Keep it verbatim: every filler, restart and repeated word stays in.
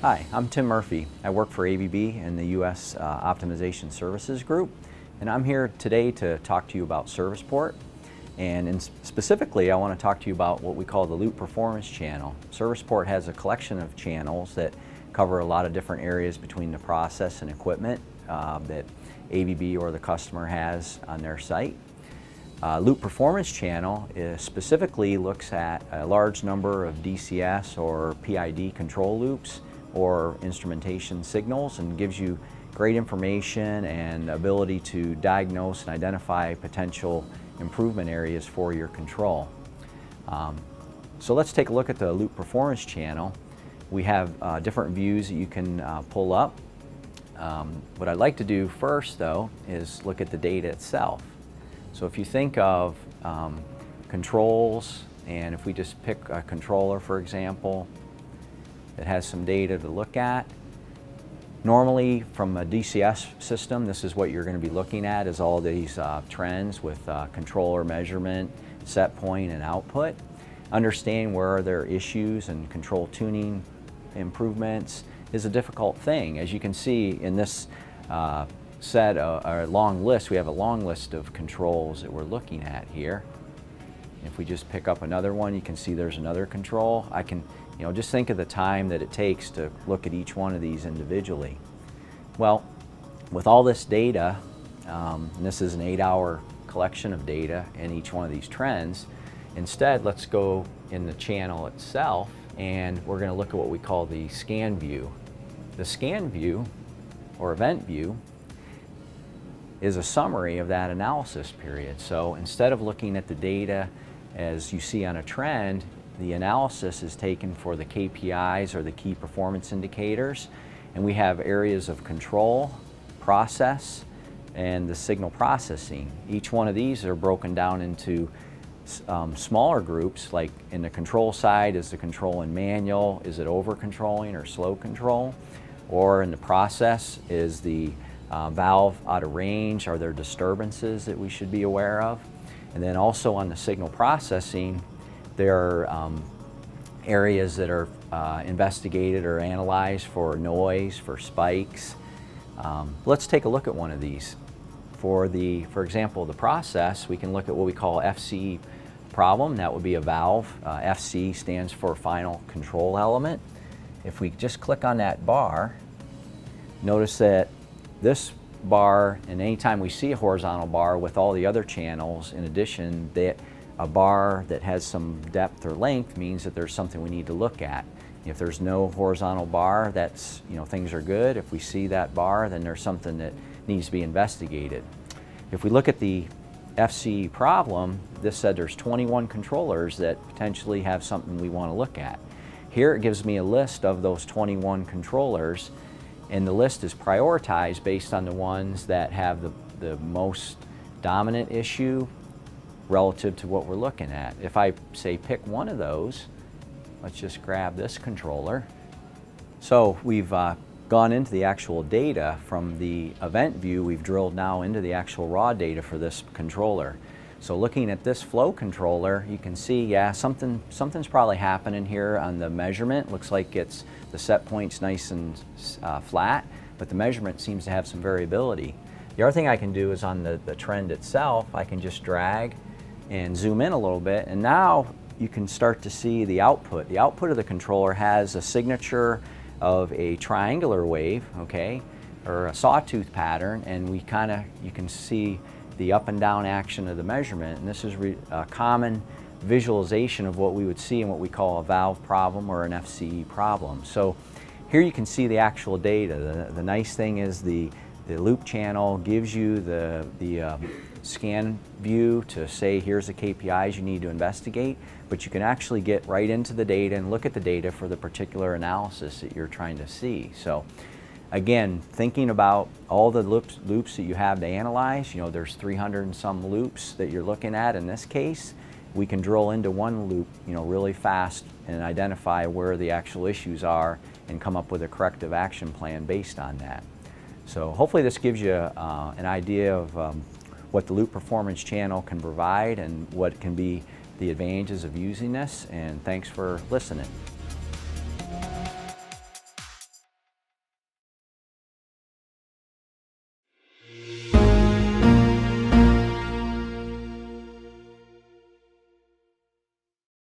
Hi, I'm Tim Murphy. I work for A B B and the U S Uh, Optimization Services Group, and I'm here today to talk to you about ServicePort. And in specifically, I want to talk to you about what we call the Loop Performance Channel. ServicePort has a collection of channels that cover a lot of different areas between the process and equipment uh, that A B B or the customer has on their site. Uh, Loop Performance Channel is specifically looks at a large number of D C S or P I D control loops or instrumentation signals, and gives you great information and ability to diagnose and identify potential improvement areas for your control. Um, so let's take a look at the Loop Performance Channel. We have uh, different views that you can uh, pull up. Um, what I'd like to do first, though, is look at the data itself. So if you think of um, controls, and if we just pick a controller, for example, that has some data to look at. Normally, from a D C S system, this is what you're going to be looking at, is all these uh, trends with uh, controller measurement, set point, and output. Understanding where are there issues and control tuning improvements is a difficult thing. As you can see in this uh, set, uh, or long list, we have a long list of controls that we're looking at here. If we just pick up another one, you can see there's another control. I can, you know, just think of the time that it takes to look at each one of these individually. Well, with all this data, um, and this is an eight-hour collection of data in each one of these trends, instead, let's go in the channel itself, and we're going to look at what we call the scan view. The scan view, or event view, is a summary of that analysis period. So instead of looking at the data as you see on a trend, the analysis is taken for the K P Is, or the key performance indicators, and we have areas of control, process, and the signal processing. Each one of these are broken down into Um, smaller groups, like in the control side, is the control in manual, is it over controlling or slow control? Or in the process, is the uh, valve out of range? Are there disturbances that we should be aware of? And then also on the signal processing, there are um, areas that are uh, investigated or analyzed for noise, for spikes. Um, let's take a look at one of these. For the, for example, the process, we can look at what we call F C E problem. That would be a valve. Uh, F C stands for final control element. If we just click on that bar, notice that this bar, and anytime we see a horizontal bar with all the other channels, in addition, that a bar that has some depth or length means that there's something we need to look at. If there's no horizontal bar, that's, you know, things are good. If we see that bar, then there's something that needs to be investigated. If we look at the F C E problem, this said there's twenty-one controllers that potentially have something we want to look at. Here it gives me a list of those twenty-one controllers, and the list is prioritized based on the ones that have the, the most dominant issue relative to what we're looking at. If I say pick one of those, let's just grab this controller. So we've uh, gone into the actual data from the event view. We've drilled now into the actual raw data for this controller. So looking at this flow controller, you can see, yeah, something, something's probably happening here on the measurement. Looks like it's, the set point's nice and uh, flat, but the measurement seems to have some variability. The other thing I can do is on the, the trend itself, I can just drag and zoom in a little bit, and now you can start to see the output. The output of the controller has a signature of a triangular wave, okay, or a sawtooth pattern, and we kind of, you can see the up and down action of the measurement. And this is re a common visualization of what we would see in what we call a valve problem or an F C E problem. So here you can see the actual data. The, the nice thing is the, the loop channel gives you the, the uh, scan view to say here's the K P Is you need to investigate, but you can actually get right into the data and look at the data for the particular analysis that you're trying to see. So again, thinking about all the loops, loops that you have to analyze, you know, there's three hundred and some loops that you're looking at in this case. We can drill into one loop, you know, really fast and identify where the actual issues are and come up with a corrective action plan based on that. So hopefully this gives you uh, an idea of um, what the Loop Performance Channel can provide and what can be the advantages of using this, and thanks for listening.